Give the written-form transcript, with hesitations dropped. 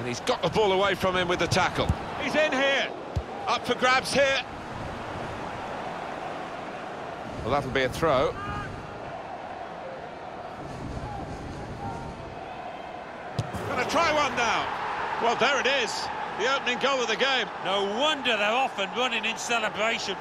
And he's got the ball away from him with the tackle. He's in here. Up for grabs here. Well, that'll be a throw. Gonna try one now. Well, there it is. The opening goal of the game. No wonder they're off and running in celebration.